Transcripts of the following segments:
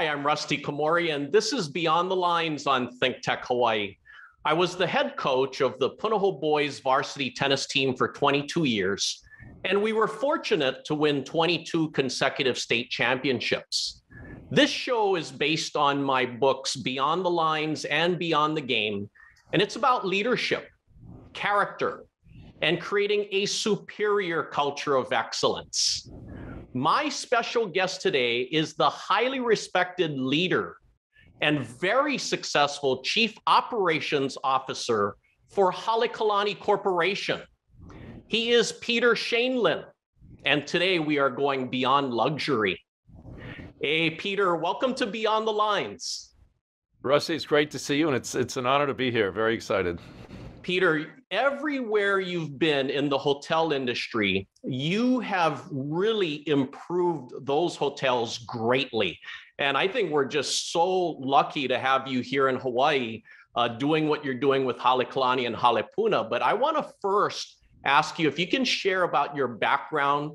Hi, I'm Rusty Komori, and this is Beyond the Lines on Think Tech Hawaii. I was the head coach of the Punahou boys varsity tennis team for 22 years, and we were fortunate to win 22 consecutive state championships. This show is based on my books, Beyond the Lines and Beyond the Game, and it's about leadership, character, and creating a superior culture of excellence. My special guest today is the highly respected leader and very successful Chief Operations Officer for Halekulani Corporation. He is Peter Shaindlin, and today we are going beyond luxury. Hey, Peter, welcome to Beyond the Lines. Rusty, it's great to see you, and it's an honor to be here. Very excited. Peter, everywhere you've been in the hotel industry, you have really improved those hotels greatly. And I think we're just so lucky to have you here in Hawaii doing what you're doing with Halekulani and Halepuna. But I want to first ask you if you can share about your background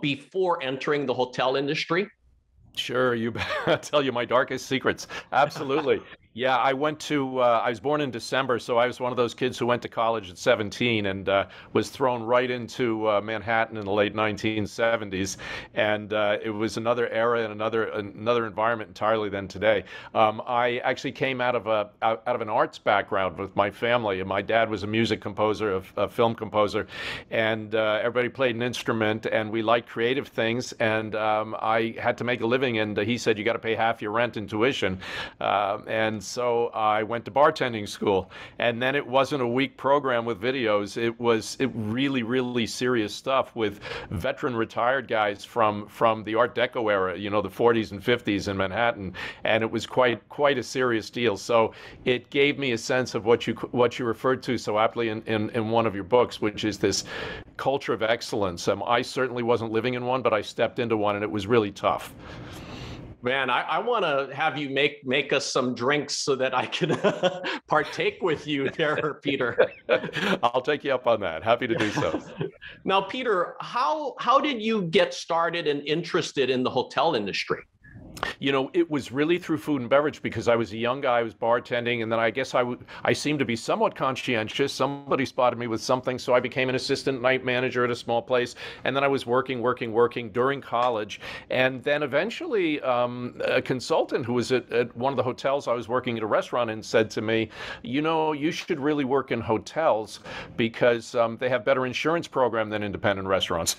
before entering the hotel industry. Sure, you tell you my darkest secrets. Absolutely. Yeah, I was born in December, so I was one of those kids who went to college at 17 and was thrown right into Manhattan in the late 1970s. And it was another era and another environment entirely than today. I actually came out of an arts background with my family, and my dad was a music composer, a film composer, and everybody played an instrument, and we liked creative things. And I had to make a living, and he said, you got to pay half your rent and tuition. And so I went to bartending school, and then it wasn't a week program with videos. It was really, really serious stuff with veteran retired guys from the Art Deco era, you know, the 40s and 50s in Manhattan, and it was quite a serious deal. So it gave me a sense of what you referred to so aptly in one of your books, which is this culture of excellence. I certainly wasn't living in one, but I stepped into one, and it was really tough. Man, I want to have you make us some drinks so that I can partake with you there, Peter. I'll take you up on that. Happy to do so. Now, Peter, how did you get started and interested in the hotel industry? You know, it was really through food and beverage, because I was a young guy, I was bartending, and then I guess I seemed to be somewhat conscientious. Somebody spotted me with something, so I became an assistant night manager at a small place, and then I was working during college, and then eventually a consultant who was at one of the hotels I was working at a restaurant in said to me, you know, you should really work in hotels because they have better insurance program than independent restaurants,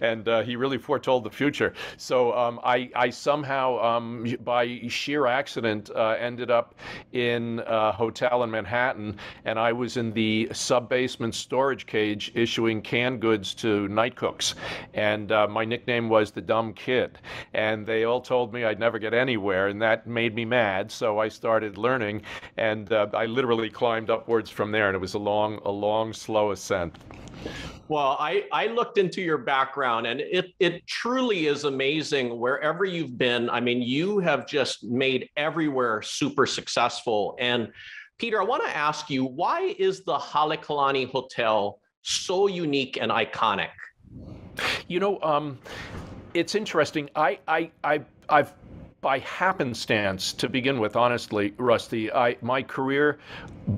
and he really foretold the future. So I somehow, by sheer accident, ended up in a hotel in Manhattan, and I was in the sub-basement storage cage issuing canned goods to night cooks, and my nickname was the dumb kid, and they all told me I'd never get anywhere, and that made me mad, so I started learning, and I literally climbed upwards from there, and it was a long, slow ascent. Well, I looked into your background, and it truly is amazing wherever you've been. I mean, you have just made everywhere super successful. And Peter, I want to ask you, why is the Halekulani Hotel so unique and iconic? You know, it's interesting. I've by happenstance, to begin with, honestly, Rusty, my career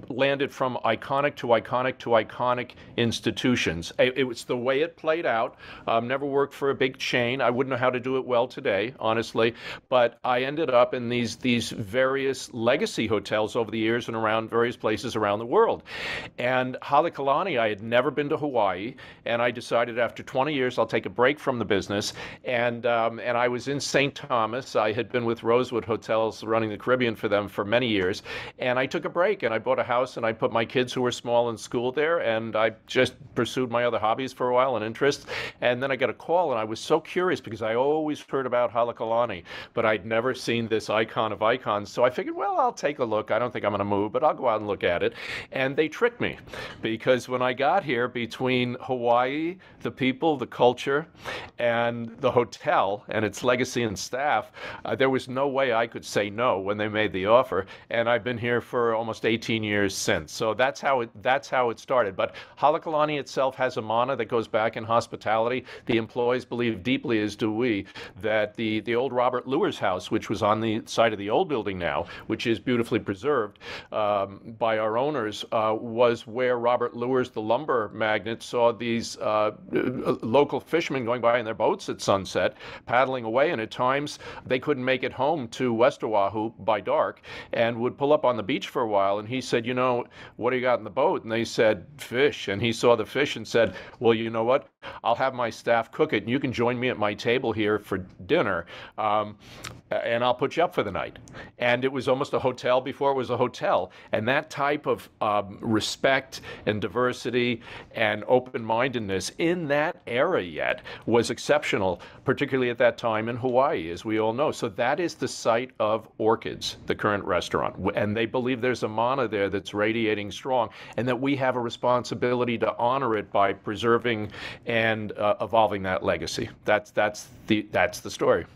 landed from iconic to iconic to iconic institutions. It was the way it played out. Never worked for a big chain. I wouldn't know how to do it well today, honestly. But I ended up in these various legacy hotels over the years and around various places around the world. And Halekulani, I had never been to Hawaii, and I decided after 20 years I'll take a break from the business. And I was in St. Thomas. I had been with Rosewood Hotels running the Caribbean for them for many years, and I took a break, and I bought a house, and I put my kids who were small in school there, and I just pursued my other hobbies for a while and interests, and then I got a call, and I was so curious because I always heard about Halekulani, but I'd never seen this icon of icons, so I figured, well, I'll take a look. I don't think I'm going to move, but I'll go out and look at it, and they tricked me, because when I got here, between Hawaii, the people, the culture, and the hotel and its legacy and staff, there was no way I could say no when they made the offer, and I've been here for almost 18 years years since. So that's how it started. But Halekulani itself has a mana that goes back in hospitality. The employees believe deeply, as do we, that the old Robert Lewers house, which was on the site of the old building now, which is beautifully preserved by our owners, was where Robert Lewers, the lumber magnate, saw these local fishermen going by in their boats at sunset, paddling away, and at times they couldn't make it home to West Oahu by dark and would pull up on the beach for a while. And he said, you know, what do you got in the boat? And they said, fish. And he saw the fish and said, well, you know what? I'll have my staff cook it, and you can join me at my table here for dinner, and I'll put you up for the night. And it was almost a hotel before it was a hotel. And that type of respect and diversity and open-mindedness in that era yet was exceptional, particularly at that time in Hawaii, as we all know. So that is the site of Orchids, the current restaurant. And they believe there's a mana there that's radiating strong, and that we have a responsibility to honor it by preserving and evolving that legacy. That's the story.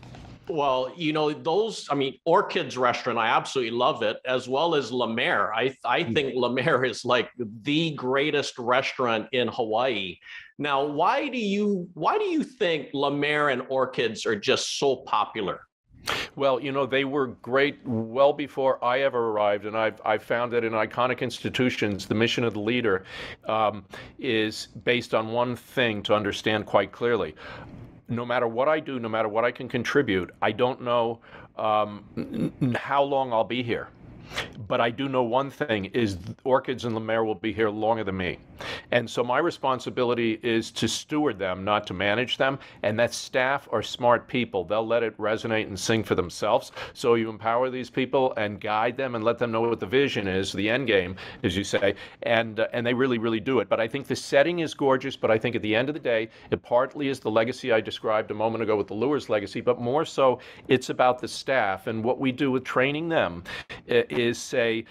Well, you know, those, I mean, Orchids restaurant, I absolutely love it, as well as La Mer. I think La Mer is like the greatest restaurant in Hawaii. Now, why do you think La Mer and Orchids are just so popular? Well, you know, they were great well before I ever arrived, and I've found that in iconic institutions, the mission of the leader is based on one thing to understand quite clearly. No matter what I do, no matter what I can contribute, I don't know how long I'll be here. But I do know one thing, is Orchids and La Mer will be here longer than me. And so my responsibility is to steward them, not to manage them. And that staff are smart people. They'll let it resonate and sing for themselves. So you empower these people and guide them and let them know what the vision is, the end game, as you say. And they really, really do it. But I think the setting is gorgeous. But I think at the end of the day, it partly is the legacy I described a moment ago with the Lewers legacy. But more so, it's about the staff and what we do with training them. Is say,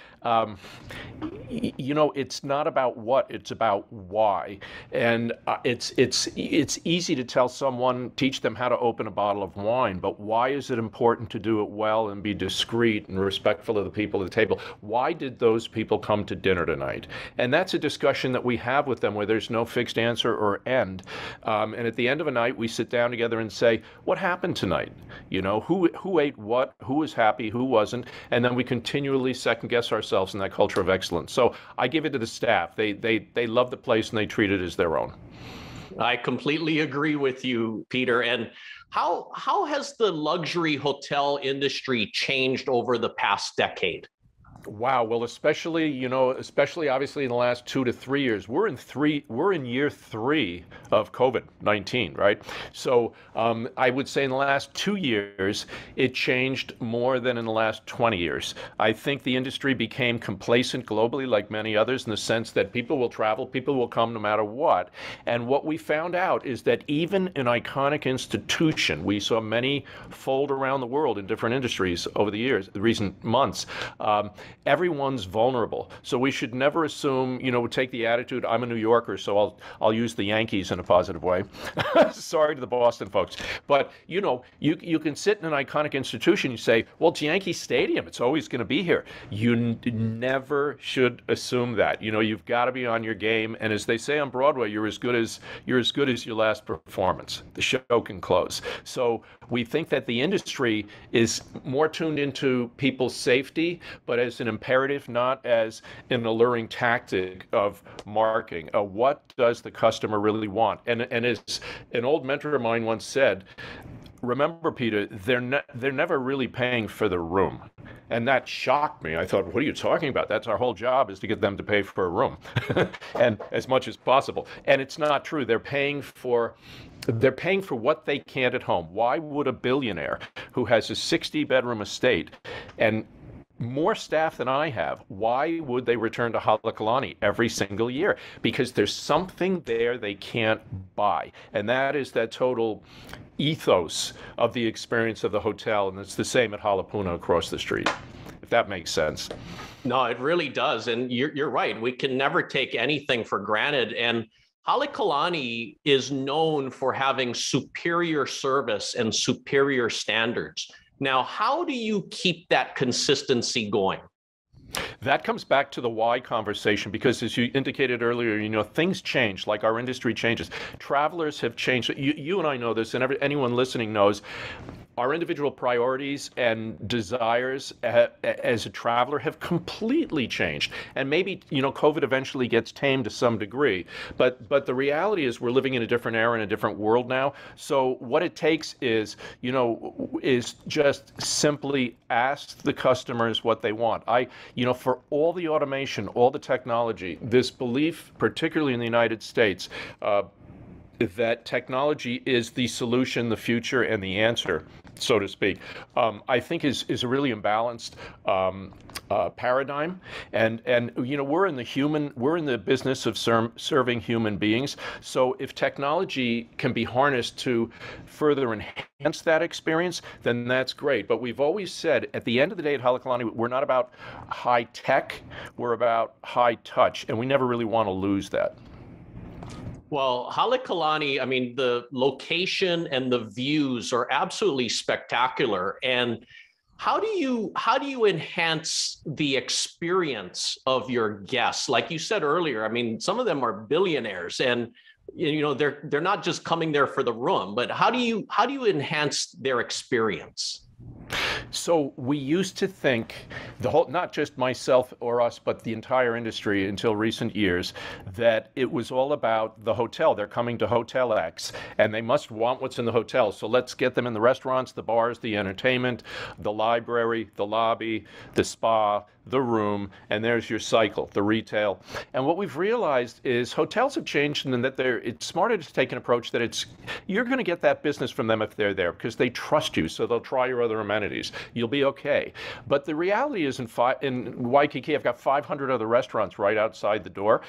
you know, it's not about what, it's about why. And it's easy to tell someone, teach them how to open a bottle of wine, but why is it important to do it well and be discreet and respectful of the people at the table? Why did those people come to dinner tonight? And that's a discussion that we have with them where there's no fixed answer or end. And at the end of a night, we sit down together and say, what happened tonight? You know, who ate what, who was happy, who wasn't? And then we continue second guess ourselves in that culture of excellence. So I give it to the staff. They love the place and they treat it as their own. I completely agree with you, Peter. And how has the luxury hotel industry changed over the past decade? Wow. Well, especially, you know, especially obviously in the last 2 to 3 years, we're in year three of COVID-19, right? So I would say in the last 2 years, it changed more than in the last 20 years. I think the industry became complacent globally, like many others, in the sense that people will travel, people will come no matter what. And what we found out is that even an iconic institution, we saw many fold around the world in different industries over the years, the recent months, everyone's vulnerable. So we should never assume, you know, take the attitude, I'm a New Yorker, so I'll use the Yankees in a positive way. Sorry to the Boston folks. But, you know, you can sit in an iconic institution, you say, well, it's Yankee Stadium, it's always going to be here. You never should assume that. You know, you've got to be on your game. And as they say on Broadway, you're as good as your last performance. The show can close. So we think that the industry is more tuned into people's safety, but as an imperative, not as an alluring tactic of marketing. What does the customer really want? And as an old mentor of mine once said, remember, Peter, they're never really paying for the room. And that shocked me. I thought, what are you talking about? That's our whole job, is to get them to pay for a room and as much as possible. And it's not true. They're paying for what they can't at home. Why would a billionaire who has a 60-bedroom estate and more staff than I have, why would they return to Halekulani every single year? Because there's something there they can't buy. And that is that total ethos of the experience of the hotel. And it's the same at Halepuna across the street, if that makes sense. No, it really does. And you're right. We can never take anything for granted. And Halekulani is known for having superior service and superior standards. Now, how do you keep that consistency going? That comes back to the why conversation, because as you indicated earlier, you know, things change, like our industry changes. Travelers have changed. You and I know this, and anyone listening knows. Our individual priorities and desires as a traveler have completely changed. And maybe, you know, COVID eventually gets tamed to some degree. But the reality is we're living in a different era and a different world now. So what it takes is, you know, is just simply ask the customers what they want. You know, for all the automation, all the technology, this belief, particularly in the United States, that technology is the solution, the future, and the answer, so to speak, I think is a really imbalanced paradigm. And you know, we're in the business of serving human beings. So if technology can be harnessed to further enhance that experience, then that's great. But we've always said, at the end of the day at Halekulani, we're not about high tech, we're about high touch, and we never really want to lose that. Well, Halekulani, I mean, the location and the views are absolutely spectacular. And how do you enhance the experience of your guests? Like you said earlier, I mean, some of them are billionaires, and you know, they're not just coming there for the room, but how do you enhance their experience? So we used to think, not just myself or us, but the entire industry until recent years, that it was all about the hotel. They're coming to Hotel X, and they must want what's in the hotel. So let's get them in the restaurants, the bars, the entertainment, the library, the lobby, the spa, the room, and there's your cycle, the retail. And what we've realized is hotels have changed, and that it's smarter to take an approach that you're going to get that business from them if they're there, because they trust you, so they'll try your other amenities. You'll be okay. But the reality is in Waikiki, I've got 500 other restaurants right outside the door.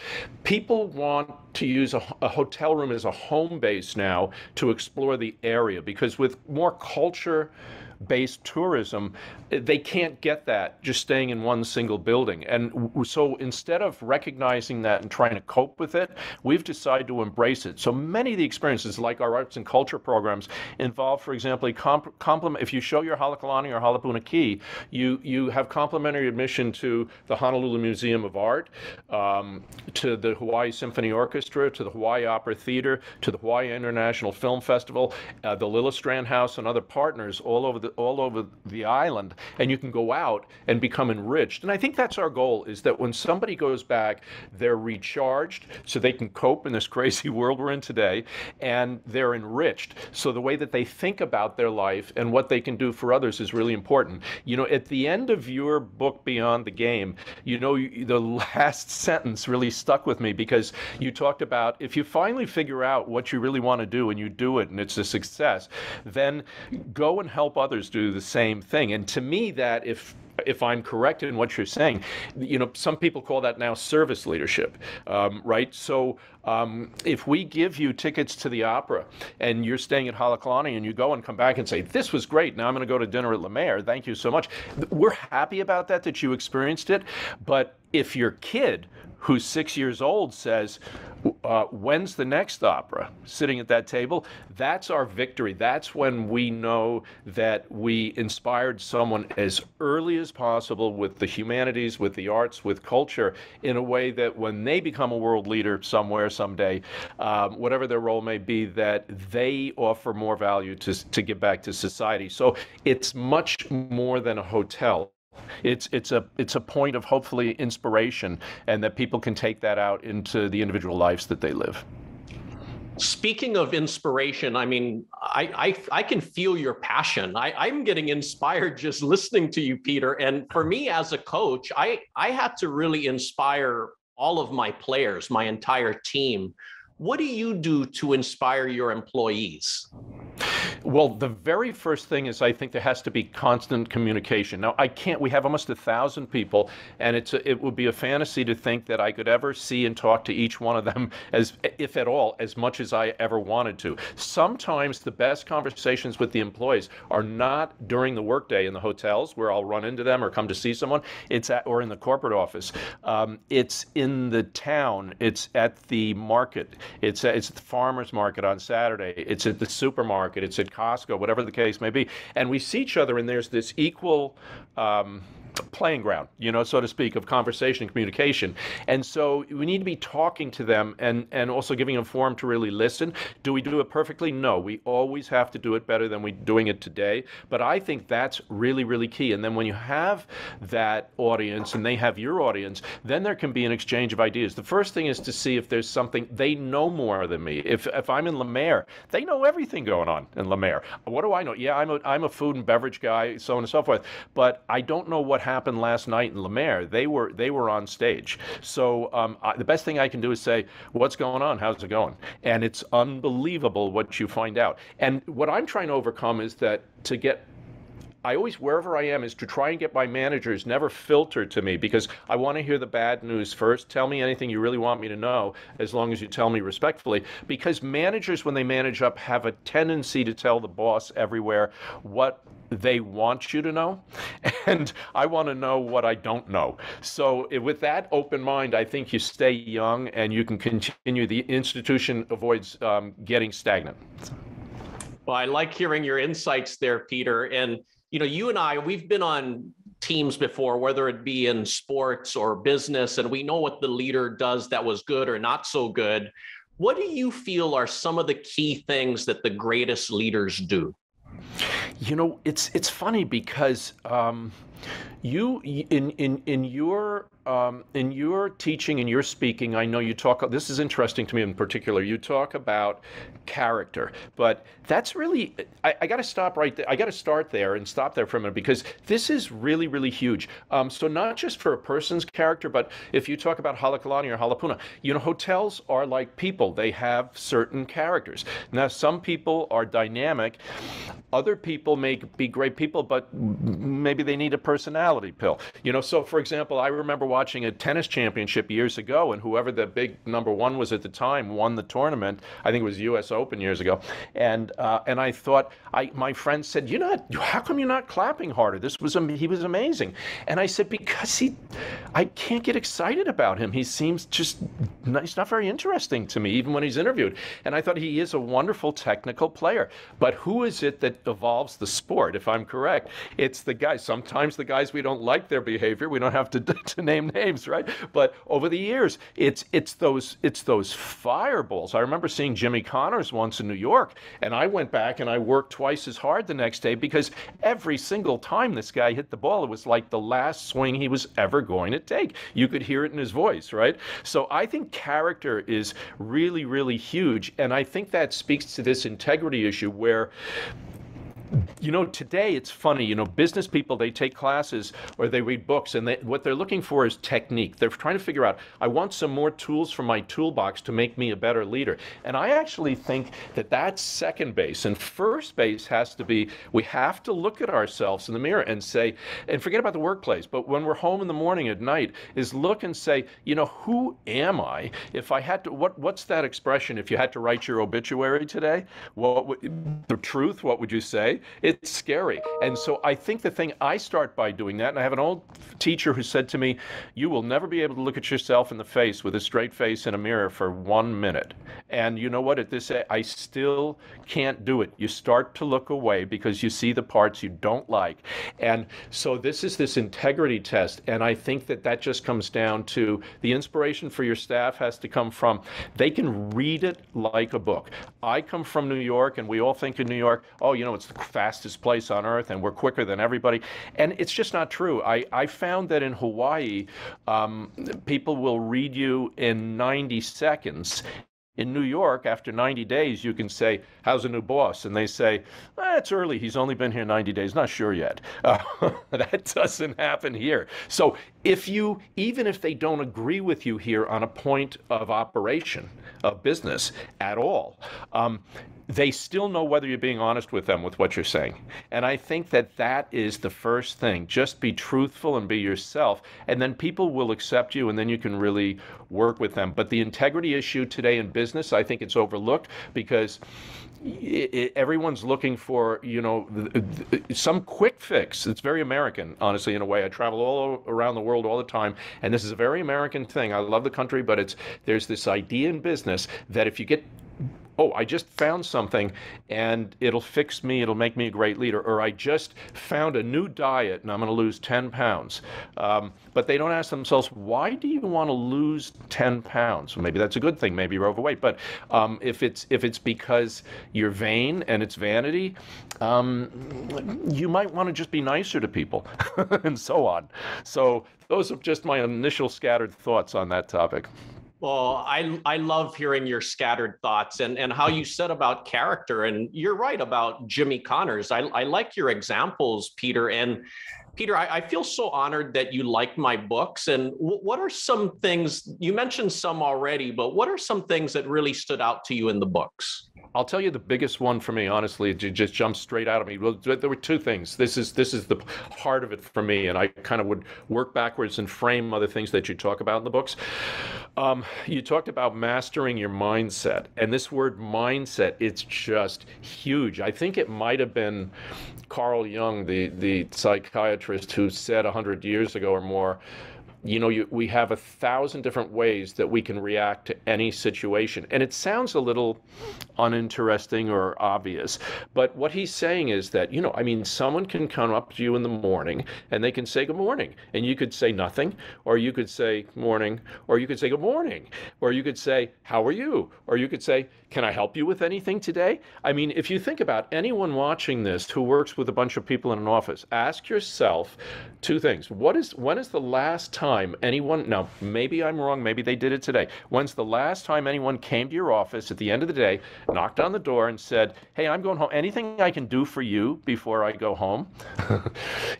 People want to use a hotel room as a home base now to explore the area, because with more culture-based tourism, they can't get that just staying in one single building. And so instead of recognizing that and trying to cope with it, we've decided to embrace it. So many of the experiences, like our arts and culture programs, involve, for example, if you show your Halekulani or Halepuna key, you have complimentary admission to the Honolulu Museum of Art, to the Hawaii Symphony Orchestra, to the Hawaii Opera Theater, to the Hawaii International Film Festival, the Lili'uokalani House, and other partners all over the island, and you can go out and become enriched. And I think that's our goal, is that when somebody goes back, they're recharged so they can cope in this crazy world we're in today, and they're enriched. So the way that they think about their life and what they can do for others is really important. You know, at the end of your book, Beyond the Game, you know, the last sentence really stuck with me, because you talked about, if you finally figure out what you really want to do and you do it and it's a success, then go and help others do the same thing. And to me, that if I'm correct in what you're saying, you know, some people call that now service leadership, right? So if we give you tickets to the opera and you're staying at Halekulani and you go and come back and say, this was great, now I'm going to go to dinner at La Mer, thank you so much. We're happy about that you experienced it. But if your kid, who's 6 years old, says, when's the next opera, sitting at that table, that's our victory. That's when we know that we inspired someone as early as possible with the humanities, with the arts, with culture, in a way that when they become a world leader somewhere, someday, whatever their role may be, that they offer more value to give back to society. So it's much more than a hotel. It's a point of hopefully inspiration, and that people can take that out into the individual lives that they live. Speaking of inspiration, I mean, I can feel your passion. I'm getting inspired just listening to you, Peter. And for me as a coach, I had to really inspire all of my players, my entire team. What do you do to inspire your employees? Well, the very first thing is, I think there has to be constant communication. Now, we have almost 1,000 people, and it would be a fantasy to think that I could ever see and talk to each one of them, as if at all, as much as I ever wanted to. Sometimes the best conversations with the employees are not during the workday in the hotels, where I'll run into them or come to see someone. Or in the corporate office. It's in the town. It's at the market. It's at the farmer's market on Saturday. It's at the supermarket. It's at Costco, whatever the case may be. And we see each other, and there's this equal playing ground, you know, so to speak, of conversation and communication. And so we need to be talking to them and also giving them form to really listen. Do we do it perfectly? No, we always have to do it better than we're doing it today. But I think that's really, really key. And then when you have that audience and they have your audience, then there can be an exchange of ideas. The first thing is to see if there's something they know more than me. If I'm in La Mer, they know everything going on in La Mer. What do I know? Yeah, I'm a food and beverage guy, so on and so forth. But I don't know what happened last night in La Mer. They were on stage. So the best thing I can do is say, what's going on? How's it going? And it's unbelievable what you find out. And what I'm trying to overcome is that to get, I always, wherever I am, is to try and get my managers never filter to me, because I want to hear the bad news first. Tell me anything you really want me to know, as long as you tell me respectfully. Because managers, when they manage up, have a tendency to tell the boss everywhere what they want you to know, and I want to know what I don't know. So with that open mind, I think you stay young and you can continue. The institution avoids getting stagnant. Well, I like hearing your insights there, Peter. And you know, you and I, we've been on teams before, whether it be in sports or business, and we know what the leader does that was good or not so good. What do you feel are some of the key things that the greatest leaders do? You know, it's funny because you in your teaching and your speaking, I know you talk, this is interesting to me in particular, you talk about character, but that's really, I got to stop right there. I got to start there and stop there for a minute, because this is really, really huge. So not just for a person's character, but if you talk about Halekulani or Halepuna, you know, hotels are like people. They have certain characters. Now, some people are dynamic. Other people may be great people, but maybe they need a personality pill. You know, so for example, I remember watching a tennis championship years ago, and whoever the big number one was at the time won the tournament. I think it was U.S. Open years ago, and I thought, my friend said, "You're not. How come you're not clapping harder? This was he was amazing." And I said, "Because I can't get excited about him. He seems just he's not very interesting to me, even when he's interviewed." And I thought he is a wonderful technical player, but who is it that evolves the sport, if I'm correct? It's the guys. Sometimes the guys, we don't like their behavior. We don't have to name names, right? But over the years, it's those fireballs. I remember seeing Jimmy Connors once in New York, and I went back and I worked twice as hard the next day, because every single time this guy hit the ball, it was like the last swing he was ever going to take. You could hear it in his voice, right? So I think character is really, really huge. And I think that speaks to this integrity issue where, you know, today it's funny, you know, business people, they take classes or they read books, and what they're looking for is technique. They're trying to figure out, I want some more tools from my toolbox to make me a better leader. And I actually think that that's second base. And first base has to be, we have to look at ourselves in the mirror and say, and forget about the workplace, but when we're home in the morning at night, is look and say, you know, who am I? If I had to, what's that expression? If you had to write your obituary today, what would you say? It's scary. And so I think the thing, I start by doing that, and I have an old teacher who said to me, you will never be able to look at yourself in the face with a straight face in a mirror for 1 minute. And you know what, at this age, I still can't do it. You start to look away because you see the parts you don't like. And so this is this integrity test, and I think that just comes down to the inspiration for your staff has to come from, they can read it like a book. I come from New York, and we all think in New York, oh, you know, it's the fastest place on earth and we're quicker than everybody, and it's just not true. I found that in Hawaii, people will read you in 90 seconds. In New York, after 90 days, you can say, how's a new boss? And they say, it's early. He's only been here 90 days. Not sure yet. That doesn't happen here. So even if they don't agree with you here on a point of operation, of business at all, they still know whether you're being honest with them with what you're saying. And I think that is the first thing. Just be truthful and be yourself, and then people will accept you, and then you can really work with them. But the integrity issue today in business, I think it's overlooked, because everyone's looking for, you know, some quick fix. It's very American, honestly, in a way. I travel all around the world all the time, and this is a very American thing. I love the country, but there's this idea in business that if you get oh, I just found something and it'll fix me, it'll make me a great leader, or I just found a new diet and I'm going to lose 10 pounds. But they don't ask themselves, why do you want to lose 10 pounds? Well, maybe that's a good thing, maybe you're overweight, but if it's because you're vain and it's vanity, you might want to just be nicer to people and so on. So those are just my initial scattered thoughts on that topic. Well, I love hearing your scattered thoughts and how you said about character. And you're right about Jimmy Connors. I like your examples, Peter. And Peter, I feel so honored that you like my books. And what are some things, you mentioned some already, but what are some things that really stood out to you in the books? I'll tell you the biggest one for me, honestly, it just jumped straight out at me. There were two things. This is the heart of it for me, and I kind of would work backwards and frame other things that you talk about in the books. You talked about mastering your mindset, and this word mindset, it's just huge. I think it might have been Carl Jung, the psychiatrist, who said 100 years ago or more, you know, we have 1,000 different ways that we can react to any situation. And it sounds a little uninteresting or obvious, but what he's saying is that, you know, I mean, someone can come up to you in the morning and they can say good morning, and you could say nothing, or you could say morning, or you could say good morning, or you could say, how are you? Or you could say, can I help you with anything today? I mean, if you think about anyone watching this who works with a bunch of people in an office, ask yourself two things. When is the last time anyone, now maybe I'm wrong, maybe they did it today, when's the last time anyone came to your office at the end of the day, knocked on the door and said, hey, I'm going home, anything I can do for you before I go home?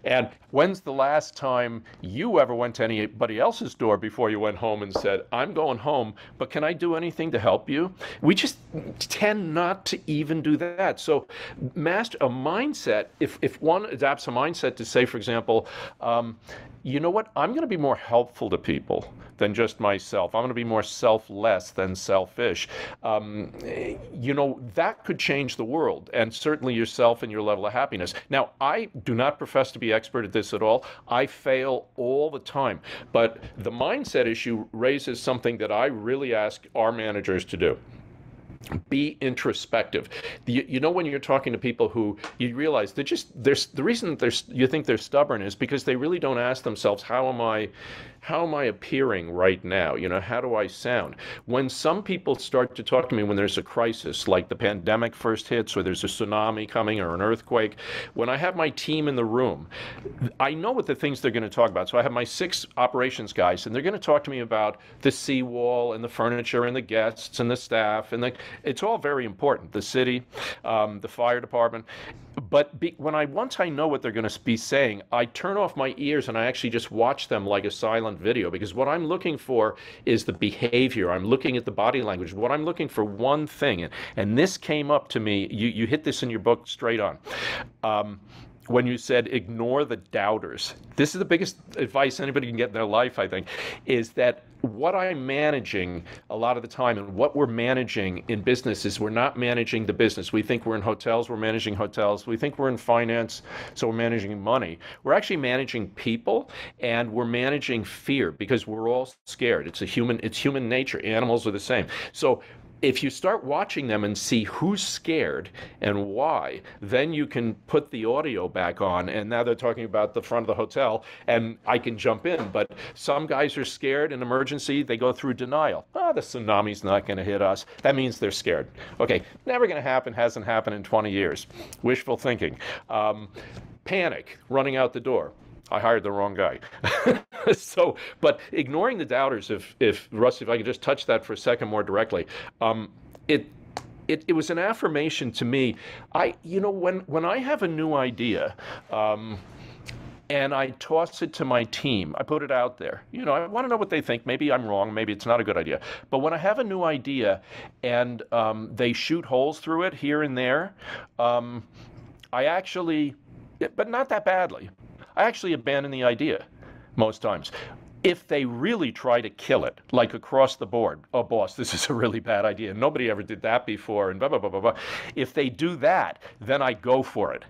And when's the last time you ever went to anybody else's door before you went home and said, I'm going home, but can I do anything to help you? We just tend not to even do that. So master a mindset, if one adapts a mindset to say, for example, you know what, I'm going to be more helpful to people than just myself. I'm going to be more selfless than selfish. You know, that could change the world, and certainly yourself and your level of happiness. Now, I do not profess to be expert at this at all. I fail all the time. But the mindset issue raises something that I really ask our managers to do. Be introspective. You know, when you're talking to people who you realize they're just, the reason you think they're stubborn is because they really don't ask themselves, how am I appearing right now? You know, how do I sound? When some people start to talk to me when there's a crisis, like the pandemic first hits, or there's a tsunami coming or an earthquake, when I have my team in the room, I know what the things they're going to talk about. So I have my 6 operations guys, and they're going to talk to me about the seawall and the furniture and the guests and the staff and it's all very important, the city, the fire department. But once I know what they're going to be saying, I turn off my ears and I actually just watch them like a silent video, because what I'm looking for is the behavior. I'm looking at the body language. What I'm looking for one thing, and this came up to me, you hit this in your book straight on. When you said, ignore the doubters. This is the biggest advice anybody can get in their life, I think, is that what I'm managing a lot of the time, and what we're managing in business, is we're not managing the business. We think we're in hotels, we're managing hotels. We think we're in finance, so we're managing money. We're actually managing people, and we're managing fear, because we're all scared. It's human nature. Animals are the same. So if you start watching them and see who's scared and why, then you can put the audio back on. And now they're talking about the front of the hotel, and I can jump in. But some guys are scared in emergency. They go through denial. Oh, the tsunami's not going to hit us. That means they're scared. Okay, never going to happen. Hasn't happened in 20 years. Wishful thinking. Panic, running out the door. I hired the wrong guy. So, but ignoring the doubters, if Rusty, if I could just touch that for a second more directly, it was an affirmation to me. You know, when I have a new idea, and I toss it to my team, I put it out there. You know, I want to know what they think. Maybe I'm wrong. Maybe it's not a good idea. But when I have a new idea, and they shoot holes through it here and there, I actually, but not that badly, I actually abandon the idea most times. If they really try to kill it, like across the board, oh, boss, this is a really bad idea, nobody ever did that before, and blah, blah, blah, blah, blah. If they do that, then I go for it.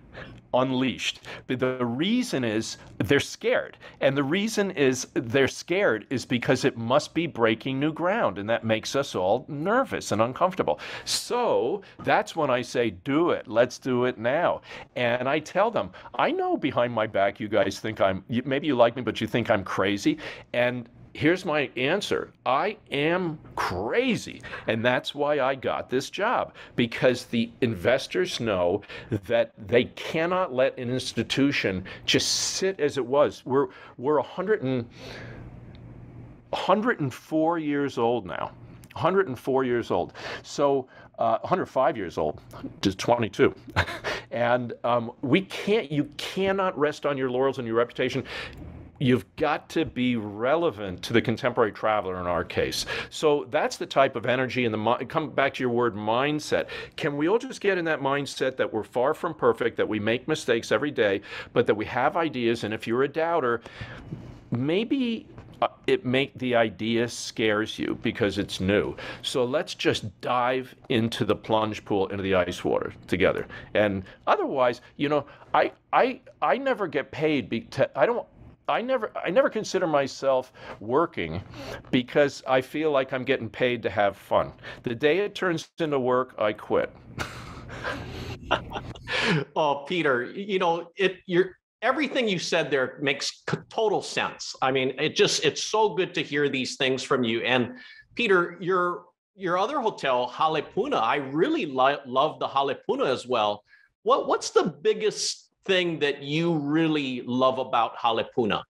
unleashed. The reason is they're scared. And the reason is they're scared is because it must be breaking new ground, and that makes us all nervous and uncomfortable. So that's when I say, do it. Let's do it now. And I tell them, I know behind my back you guys think maybe you like me, but you think I'm crazy. And here's my answer. I am crazy. And that's why I got this job, because the investors know that they cannot let an institution just sit as it was. We're 104 years old now, 104 years old. So 105 years old to 22. And you cannot rest on your laurels and your reputation. You've got to be relevant to the contemporary traveler in our case. So that's the type of energy and come back to your word mindset. Can we all just get in that mindset that we're far from perfect, that we make mistakes every day, but that we have ideas? And if you're a doubter, maybe the idea scares you because it's new. So let's just dive into the plunge pool, into the ice water together. And otherwise, you know, I never get paid. I never consider myself working, because I feel like I'm getting paid to have fun. The day it turns into work, I quit. Oh, Peter, you know, everything you said there makes total sense. I mean, it's so good to hear these things from you. And Peter, your other hotel, Halepuna, I really love the Halepuna as well. What's the biggest thing that you really love about Halepuna?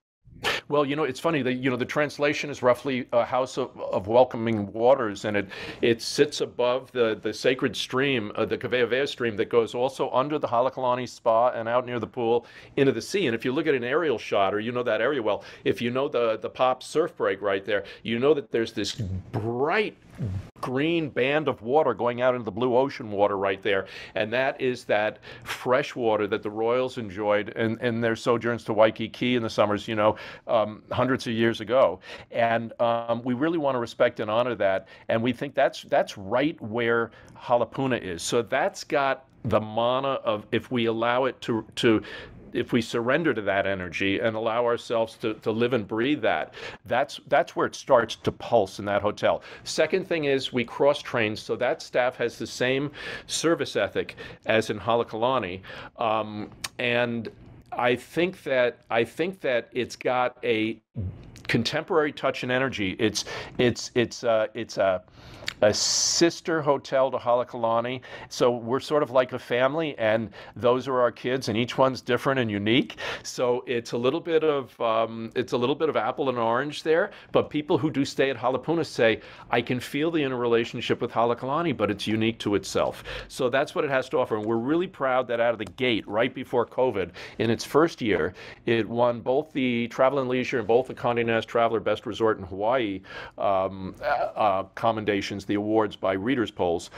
Well, you know, it's funny that, you know, the translation is roughly a house of welcoming waters, and it sits above the sacred stream, the Kaveavea stream, that goes also under the Halekulani Spa and out near the pool into the sea. And if you look at an aerial shot, or you know that area well, if you know the pop surf break right there, you know that there's this bright green band of water going out into the blue ocean water right there. And that is that fresh water that the royals enjoyed in their sojourns to Waikiki in the summers, you know, hundreds of years ago. And we really want to respect and honor that. And we think that's right where Halepuna is. So that's got the mana of, if we allow it if we surrender to that energy and allow ourselves to live and breathe that's where it starts to pulse in that hotel. Second thing is we cross-train, so that staff has the same service ethic as in Halekulani. And I think that it's got a contemporary touch and energy. It's a sister hotel to Halekulani, so we're sort of like a family, and those are our kids, and each one's different and unique. So it's a little bit of apple and orange there. But people who do stay at Halepuna say, I can feel the interrelationship with Halekulani, but it's unique to itself. So that's what it has to offer, and we're really proud that out of the gate, right before COVID, in its first year, it won both the Travel and Leisure and both the Condé Nast Traveler Best Resort in Hawaii commendations, the awards by readers' polls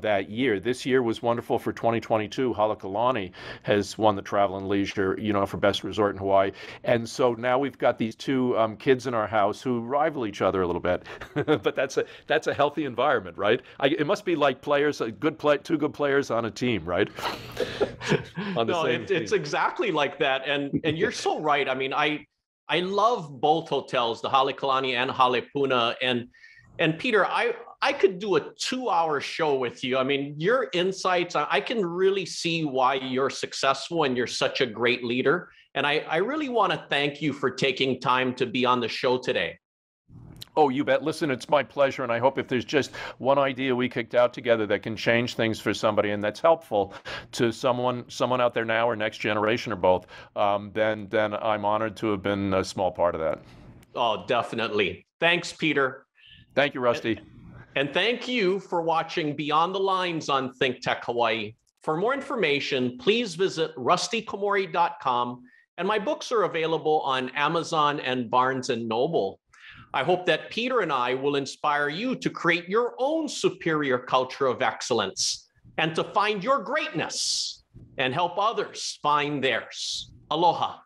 that year. This year was wonderful for 2022. Halekulani has won the Travel and Leisure, you know, for Best Resort in Hawaii. And so now we've got these two kids in our house who rival each other a little bit. But that's a healthy environment, right? It must be like players, two good players on a team, right? On the same team. It's exactly like that. And you're so right. I mean, I love both hotels, the Halekulani and Halepuna. And Peter, I could do a 2-hour show with you. I mean, your insights, I can really see why you're successful and you're such a great leader. And I really want to thank you for taking time to be on the show today. Oh, you bet. Listen, it's my pleasure. And I hope if there's just one idea we kicked out together that can change things for somebody and that's helpful to someone out there now or next generation or both, then I'm honored to have been a small part of that. Oh, definitely. Thanks, Peter. Thank you, Rusty. And thank you for watching Beyond the Lines on Think Tech Hawaii. For more information, please visit RustyKomori.com, and my books are available on Amazon and Barnes & Noble. I hope that Peter and I will inspire you to create your own superior culture of excellence and to find your greatness and help others find theirs. Aloha.